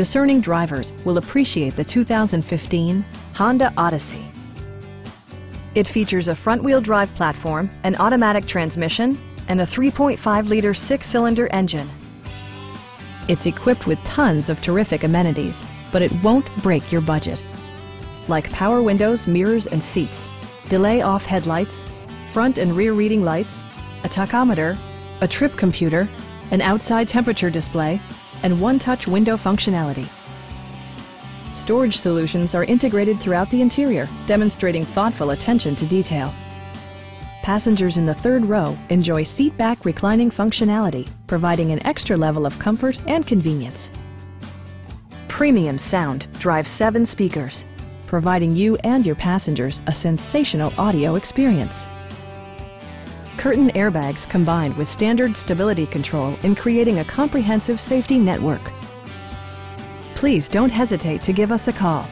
Discerning drivers will appreciate the 2015 Honda Odyssey. It features a front-wheel drive platform, an automatic transmission, and a 3.5-liter six-cylinder engine. It's equipped with tons of terrific amenities, but it won't break your budget. Like power windows, mirrors, and seats, delay-off headlights, front and rear reading lights, a tachometer, a trip computer, an outside temperature display, and one-touch window functionality. Storage solutions are integrated throughout the interior, demonstrating thoughtful attention to detail. Passengers in the third row enjoy seat-back reclining functionality, providing an extra level of comfort and convenience. Premium sound drives 7 speakers, providing you and your passengers a sensational audio experience. Curtain airbags combined with standard stability control in creating a comprehensive safety network. Please don't hesitate to give us a call.